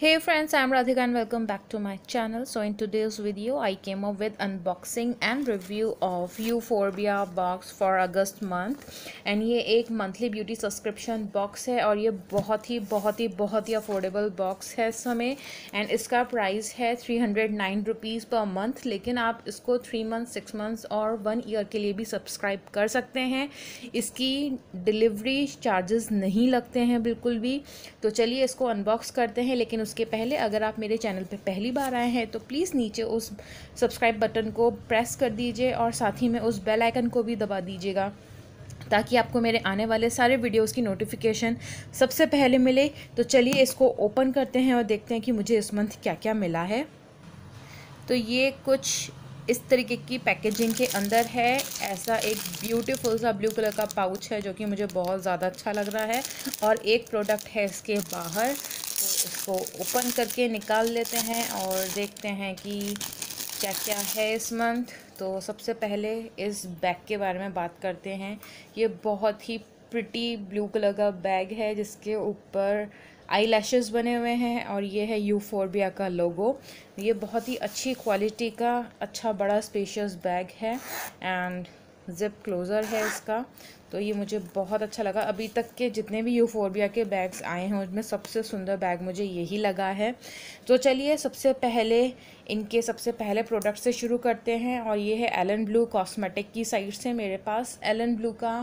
Hey friends, I'm Radhika and welcome back to my channel. So in today's video I came up with unboxing and review of Euphorbia box for August month and ये एक monthly beauty subscription box है और ये बहुत ही affordable box है इस समय and इसका price है 309 rupees per month, लेकिन आप इसको 3 months, 6 months और 1 year के लिए भी subscribe कर सकते हैं. इसकी delivery charges नहीं लगते हैं बिल्कुल भी. तो चलिए इसको unbox करते हैं, लेकिन उसके पहले अगर आप मेरे चैनल पे पहली बार आए हैं तो प्लीज़ नीचे उस सब्सक्राइब बटन को प्रेस कर दीजिए और साथ ही में उस बेल आइकन को भी दबा दीजिएगा ताकि आपको मेरे आने वाले सारे वीडियोस की नोटिफिकेशन सबसे पहले मिले. तो चलिए इसको ओपन करते हैं और देखते हैं कि मुझे इस मंथ क्या क्या मिला है. तो ये कुछ इस तरीके की पैकेजिंग के अंदर है. ऐसा एक ब्यूटीफुल सा ब्लू कलर का पाउच है जो कि मुझे बहुत ज़्यादा अच्छा लग रहा है और एक प्रोडक्ट है इसके बाहर. तो इसको ओपन करके निकाल लेते हैं और देखते हैं कि क्या क्या है इस मंथ. तो सबसे पहले इस बैग के बारे में बात करते हैं. ये बहुत ही प्रिटी ब्लू कलर का बैग है जिसके ऊपर आई लैशेज़ बने हुए हैं और ये है यूफोर्बिया का लोगो. ये बहुत ही अच्छी क्वालिटी का अच्छा बड़ा स्पेशियस बैग है एंड ज़िप क्लोज़र है इसका. तो ये मुझे बहुत अच्छा लगा. अभी तक के जितने भी यूफोर्बिया के बैग्स आए हैं उनमें सबसे सुंदर बैग मुझे यही लगा है. तो चलिए सबसे पहले प्रोडक्ट से शुरू करते हैं और ये है एलन ब्लू कॉस्मेटिक की साइड से. मेरे पास एलन ब्लू का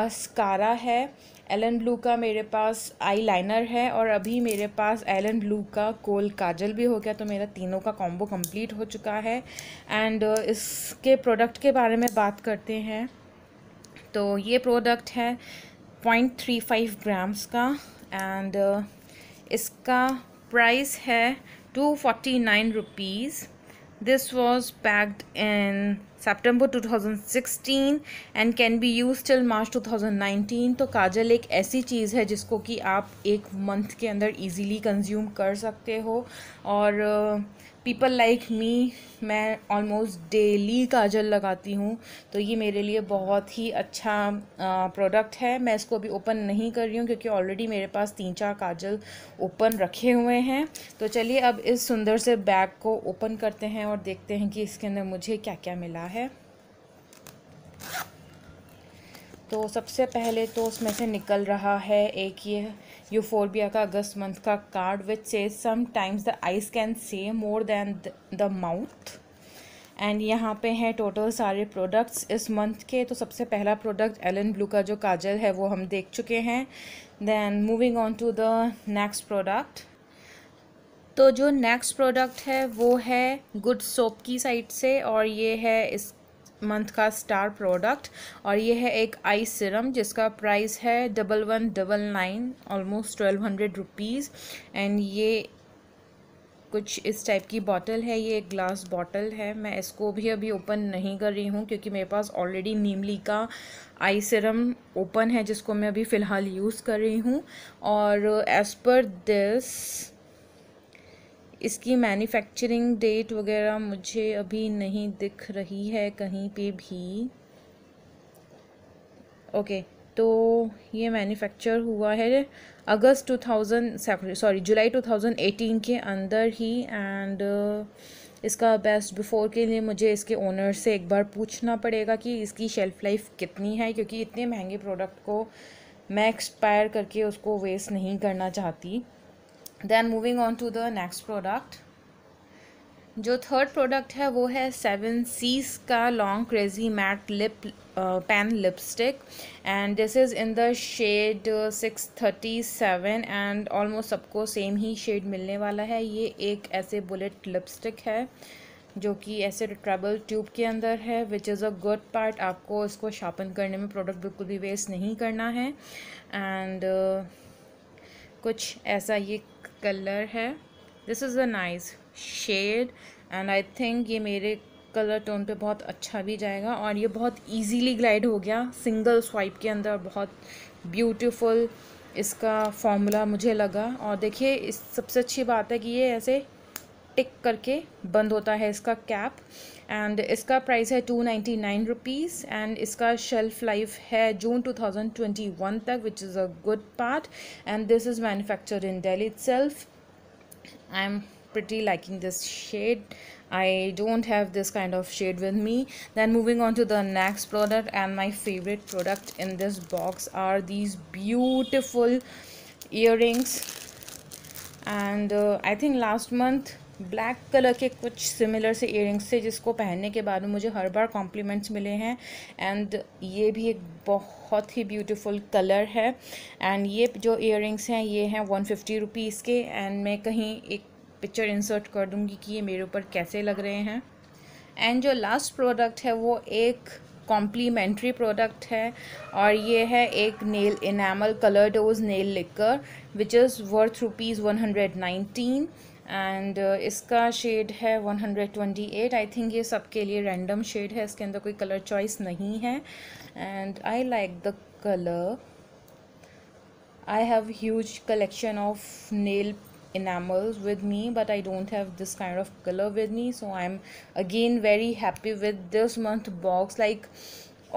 मस्कारा है, एलन ब्लू का मेरे पास आईलाइनर है और अभी मेरे पास एलन ब्लू का कोल काजल भी हो गया. तो मेरा तीनों का कॉम्बो कंप्लीट हो चुका है. एंड इसके प्रोडक्ट के बारे में बात करते हैं. तो ये प्रोडक्ट है 0.35 ग्राम्स का एंड इसका प्राइस है 249 rupees. This was packed in September 2016 and can be used till March 2019. तो काजल एक ऐसी चीज़ है जिसको कि आप एक मंथ के अंदर easily consume कर सकते हो और people like me, मैं almost daily काजल लगाती हूँ. तो ये मेरे लिए बहुत ही अच्छा product है. मैं इसको अभी open नहीं कर रही हूँ क्योंकि already मेरे पास 3-4 काजल open रखे हुए हैं. तो चलिए अब इस सुंदर से bag को open करते हैं और देखते हैं कि इसके अंदर मुझे क्या क्या मिला है. तो सबसे पहले तो उसमें से निकल रहा है एक ये यूफोर्बिया का अगस्त मंथ का card which says sometimes the eyes can say more than the mouth. And यहाँ पे हैं टोटल सारे प्रोडक्ट्स इस मंथ के. तो सबसे पहला प्रोडक्ट एलन ब्लू का जो काजल है वो हम देख चुके हैं. Then moving on to the next product. तो जो नेक्स्ट प्रोडक्ट है वो है गुड सोप की साइड से और ये है इस मंथ का स्टार प्रोडक्ट और ये है एक आई सीरम जिसका प्राइस है 1199 ऑलमोस्ट 1200 रुपीज़. एंड ये कुछ इस टाइप की बॉटल है. ये एक ग्लास बॉटल है. मैं इसको भी अभी ओपन नहीं कर रही हूँ क्योंकि मेरे पास ऑलरेडी नीमली का आई सीरम ओपन है जिसको मैं अभी फ़िलहाल यूज़ कर रही हूँ. और एज़ पर दिस इसकी मैन्युफैक्चरिंग डेट वगैरह मुझे अभी नहीं दिख रही है कहीं पे भी. ओके तो ये मैन्युफैक्चर हुआ है जुलाई 2018 के अंदर ही. एंड इसका बेस्ट बिफोर के लिए मुझे इसके ओनर से एक बार पूछना पड़ेगा कि इसकी शेल्फ़ लाइफ कितनी है क्योंकि इतने महंगे प्रोडक्ट को मैं एक्सपायर करके उसको वेस्ट नहीं करना चाहती. Then moving on to the next product. जो थर्ड प्रोडक्ट है वो है सेवन सीज का long crazy matte lip pen lipstick and this is in the shade 637 and almost सबको सेम ही शेड मिलने वाला है. ये एक ऐसे बुलेट लिपस्टिक है जो कि ऐसे रिट्रेबल ट्यूब के अंदर है which is a good part. आपको इसको शार्पन करने में प्रोडक्ट बिल्कुल भी वेस्ट नहीं करना है. एंड कुछ ऐसा ये कलर है. This is a nice shade and I think ये मेरे कलर टोन पे बहुत अच्छा भी जाएगा. और ये बहुत इजीली ग्लाइड हो गया सिंगल स्वाइप के अंदर. बहुत ब्यूटीफुल इसका फॉर्मूला मुझे लगा. और देखिए इस सबसे अच्छी बात है कि ये ऐसे टिक करके बंद होता है इसका कैप. एंड इसका प्राइस है 299 रुपीज़ एंड इसका शेल्फ़ लाइफ है जून 2021 तक which is a good part. And this is manufactured in Delhi itself I'm pretty liking this shade. I don't have this kind of shade with me. Then moving on to the next product, and my favorite product in this box are these beautiful earrings. And I think last month black colour के कुछ similar से earrings थे जिसको पहनने के बाद में मुझे हर बार कॉम्प्लीमेंट्स मिले हैं. एंड ये भी एक बहुत ही ब्यूटीफुल कलर है. एंड ये जो इयरिंग्स हैं ये हैं 150 रुपीज़ के. एंड मैं कहीं एक पिक्चर इंसर्ट कर दूंगी कि ये मेरे ऊपर कैसे लग रहे हैं. एंड जो लास्ट प्रोडक्ट है वो एक कॉम्प्लीमेंट्री प्रोडक्ट है और ये है एक nail enamel colour dose nail lacquer which is worth ₹119. And इसका शेड है 128. आई थिंक ये सबके लिए रैंडम शेड है, इसके अंदर कोई कलर चॉइस नहीं है. And I like the colour. I have huge collection of nail enamels with me, but I don't have this kind of color with me, so I'm again very happy with this month box. Like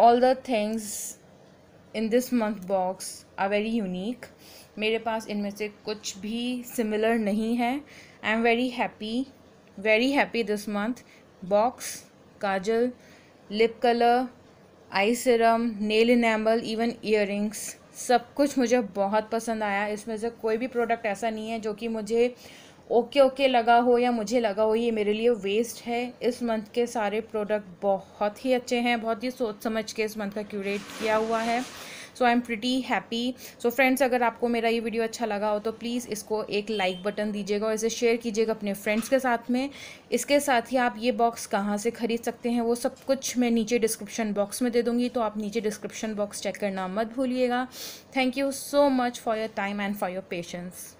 all the things in this month box are very unique. मेरे पास इनमें से कुछ भी similar नहीं है. I'm very happy this month box. Kajal, lip color, eye serum, nail enamel, even earrings, सब कुछ मुझे बहुत पसंद आया. इसमें से कोई भी प्रोडक्ट ऐसा नहीं है जो कि मुझे ओके लगा हो या मुझे लगा हो ये मेरे लिए वेस्ट है. इस मंथ के सारे प्रोडक्ट बहुत ही अच्छे हैं, बहुत ही सोच समझ के इस मंथ का क्यूरेट किया हुआ है. So I am pretty happy. So friends, अगर आपको मेरा ये वीडियो अच्छा लगा हो तो प्लीज़ इसको एक लाइक बटन दीजिएगा और इसे शेयर कीजिएगा अपने फ्रेंड्स के साथ में. इसके साथ ही आप ये बॉक्स कहाँ से ख़रीद सकते हैं वो सब कुछ मैं नीचे डिस्क्रिप्शन बॉक्स में दे दूँगी, तो आप नीचे डिस्क्रिप्शन बॉक्स चेक करना मत भूलिएगा. Thank you so much for your time and for your patience.